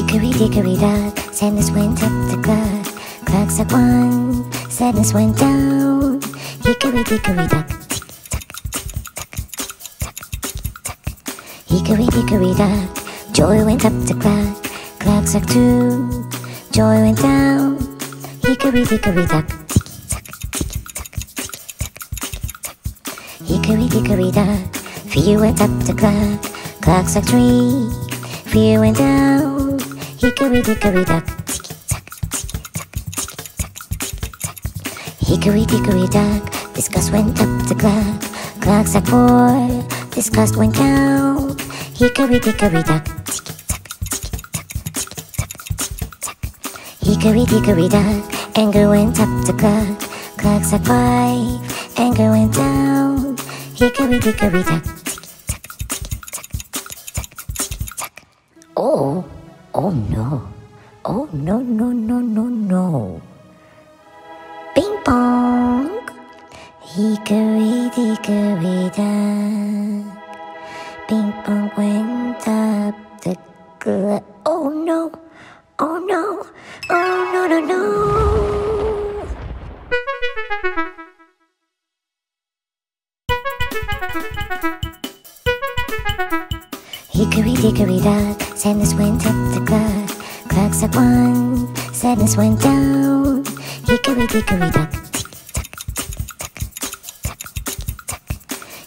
Hickory dickory dock, sadness went up the clock. Clock struck one, sadness went down. Hickory dickory dock, tick tock, tick tock, tick tock, tick tock. Hickory dickory dock, joy went up the clock. Clock struck two, joy went down. Hickory dickory dock, tick tock, tick tock, tick tock, tick tock. Hickory dickory dock, fear went up the clock. Clock struck three, fear went down. Hickory dickory dock, tick tock, tick tock, tick tock, tick tock. Hickory dickory dock, disgust went up the clock. Clock struck four, disgust went down. Hickory dickory dock, tick tock, tick tock, tick tock, tick tock. Hickory dickory dock, anger went up the clock. Clock struck five, anger went down. Hickory dickory dock, tick tock, tick tock, tick tock. Oh. Oh no, oh no, no, no, no, no. Ping pong. Hickory dickory dock, ping pong went up the clock. Oh no, oh no, oh no, no, no. Hickory dickory dock, sadness went up the clock. Clock struck one, sadness went down. Hickory dickory dock, tick tock, tick tock, tick tock, tick tock.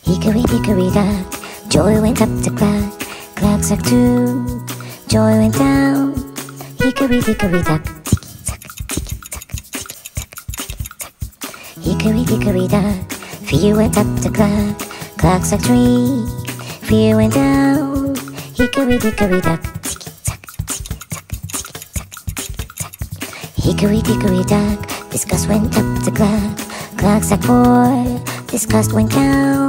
Hickory dickory dock, joy went up the clock. Clock struck two, joy went down. Hickory dickory dock, tick tock, tick tock, tick tock, tick tock. Hickory dickory dock, fear went up the clock. Clock struck three, fear went down. Hickory dickory dock, tick tock, tick tock, tick tock, tick tock. Hickory dickory dock, disgust went up the clock. Clock struck four, disgust went down.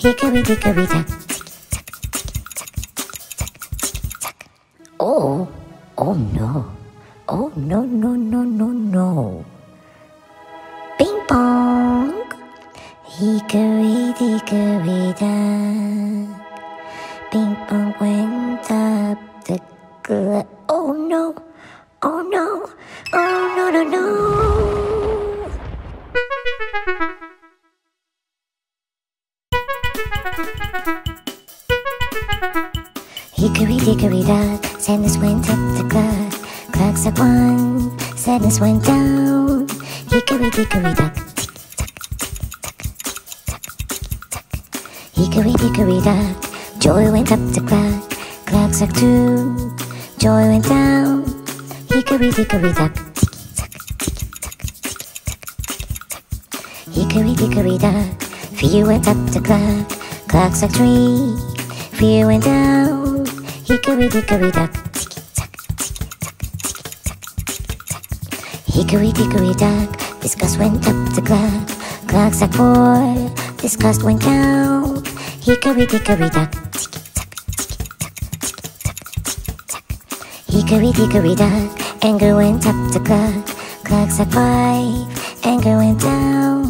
Hickory dickory dock, tick tock, tick tock, tick tock, tick tock. Hickory dickory dock, anger went up the clock. Clock struck five, anger went down.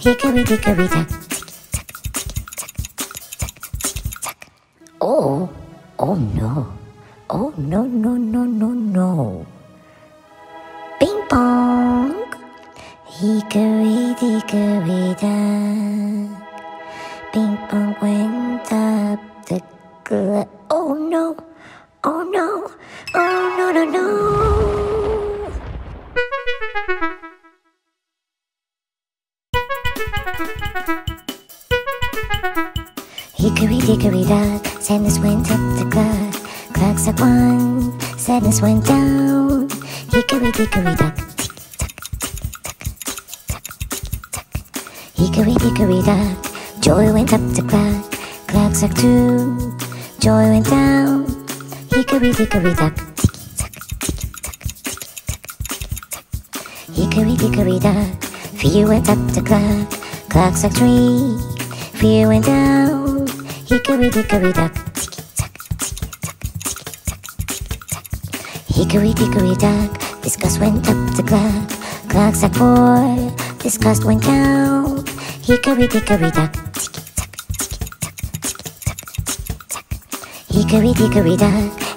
Hickory dickory dock, tick tock, tick tock, tick tock, tick tock. Oh. Oh no, oh no, no, no, no, no. Ping pong. Hickory dickory dock, ping pong went up the clock. Oh no, oh no, oh no, no, no. Hickory dickory dock, sadness went up the clock. Clock struck one, sadness went down. Hickory dickory dock, tick tock, tick tock, tick tock, tick tock. Hickory dickory dock, joy went up the clock. Clock struck two, joy went down. Hickory dickory dock, tick tock, tick tock, tick tock, tick tock. Hickory dickory dock, fear went up the clock. Clock struck three, fear went down. Hickory dickory dock, tick tock, tick tock, tick tock, tick tock. Hickory dickory dock, disgust went up the clock. Clock struck four, disgust went down. Hickory dickory dock, tick tock, tick tock, tick tock, tick tock. Hickory dickory dock, anger went up the clock. Clock struck five, anger went down. Hickory dickory dock, tick tock, tick tock, tick tock, tick tock. Oh. Oh no, oh no, no, no, no, no. Ping pong. Hickory dickory dock, ping pong went up the clock. Oh no, oh no, oh no, no, no. Hickory dickory dock, sadness went up the clock. Clock struck one, sadness went down. Hickory dickory dock, tick tock, tick tock, tick tock, tick tock. Hickory dickory dock, joy went up the clock. Clock struck two, joy went down. Hickory dickory dock, tick tock, tick tock, tick tock, tick tock. Hickory dickory dock, fear went up the clock. Clock struck three, fear went down. Hickory dickory dock, tick tock, tick tock, tick tock, tick tock. Hickory dickory dock, Disgust went up the clock, clocks at 4. Disgust went down, hickory dickory dock. Tick-tock, tick-tock, tick-tock, tick-tock. Hickory dickory dock,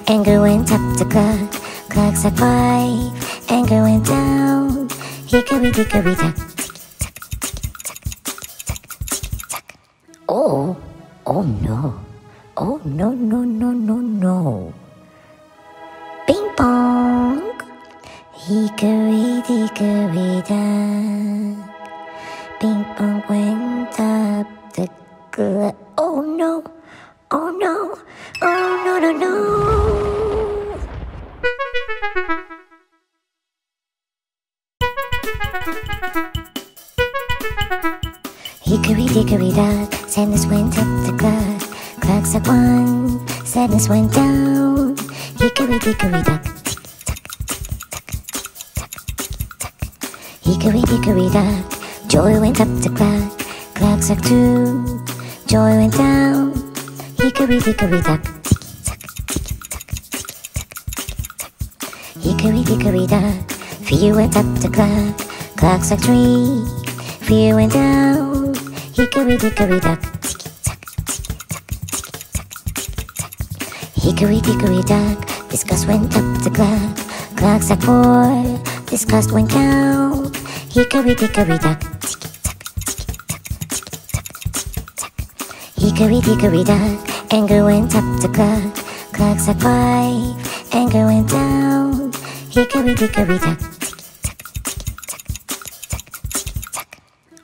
anger went up the clock, clocks at 5. Anger went down, hickory dickory dock. Tick-tock, tick-tock, tick-tock, tick-tock. Oh, oh no, oh no, no, no, no, no. Ping pong. Hickory dickory dock, ping pong went up the clock. Oh no, oh no, oh no, no, no. Hickory dickory dock, sadness went up the clock, clocks at 1, sadness went down, hickory dickory dock. Hickory dickory dock, joy went up the clock, clocks at 2, joy went down, hickory dickory dock. Tick-tock, tick-tock, tick-tock, tick-tock. Hickory dickory dock, fear went up the clock, clocks at 3, fear went down, hickory dickory dock. Tick-tock, tick-tock, tick-tock, tick-tock. Hickory dickory dock, disgust went up the clock, clocks at 4, disgust went down, hickory dickory dock. Tick-tock, tick-tock, tick-tock, tick-tock. Hickory dickory dock, anger went up the clock, clocks at 5, anger went down, hickory dickory dock. Tick-tock,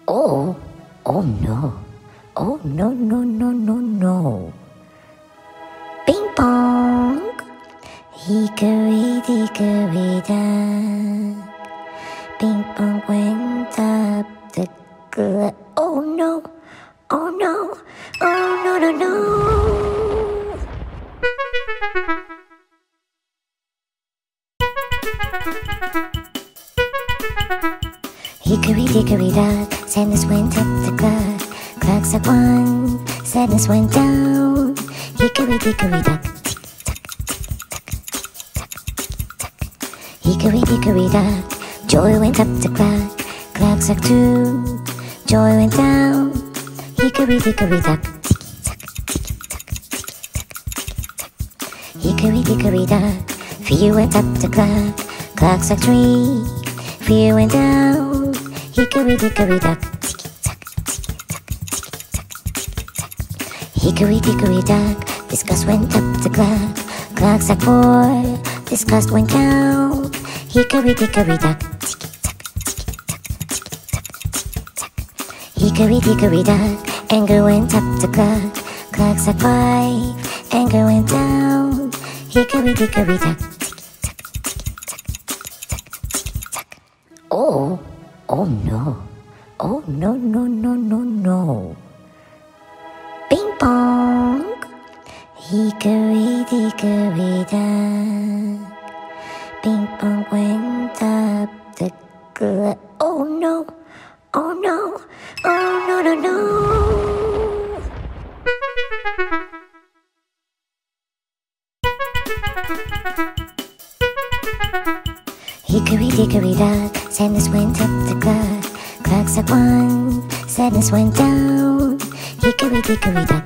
tick-tock, tick-tock, tick-tock. Oh, oh no, oh no, no, no, no, no. Ping pong. Hickory dickory dock, ping pong went up the clock. Oh no, oh no, oh no, no, no. Hickory dickory dock, sadness went up the clock, clocks at 1, sadness went down, hickory dickory dock.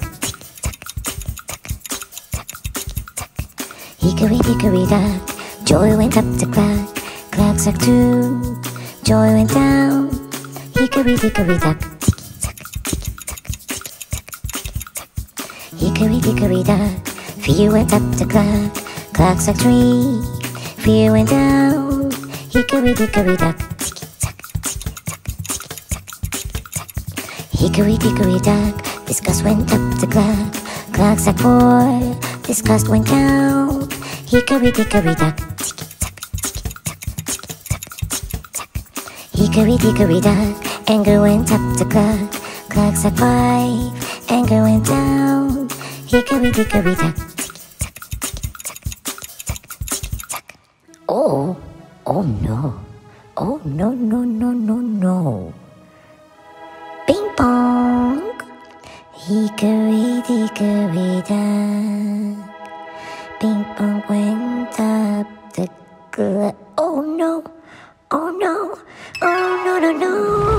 Hickory dickory dock, joy went up the clock, clocks at 2, joy went down, hickory dickory dock. Tick-tock, tick-tock, tick-tock, tick-tock. Hickory dickory dock, fear went up the clock, clocks at 3, fear went down, hickory dickory dock. Tick-tock, tick-tock, tick-tock, tick-tock. Hickory dickory dock, disgust went up the clock, clocks at 4, disgust went down, hickory dickory dock. Tick-tock, tick-tock, tick-tock, tick-tock. Hickory dickory dock, anger went up the clock, clocks at 5, anger went down, hickory dickory dock. Tick-tock, tick-tock, tick-tock, tick-tock. Oh, oh no, oh no, no, no, no, no. Ping pong. Hickory dickory dock, ping pong went up the clock. Oh no, oh no, oh no, no, no. Hickory dickory dock, sadness went up the clock, clocks at 1, sadness went down, hickory dickory dock. Hickory dickory dock, joy went up the clock, clocks at 2, joy went down, hickory dickory dock. Tick-tock, tick-tock, tick-tock, tick-tock. Hickory dickory dock, fear went up the clock, clocks at 3, fear went down, hickory dickory dock. Tick-tock, tick-tock, tick-tock, tick-tock. Hickory dickory dock, disgust went up the clock, clocks at 4, disgust went down, hickory dickory dock. Hickory dickory dock, anger went up the clock, clocks at 5, anger went down, hickory dickory dock. Oh, oh no, oh no, no, no, no, no. Ping pong. Hickory dickory dock, ping pong went up the clock. Oh no, oh no, oh no, no, no.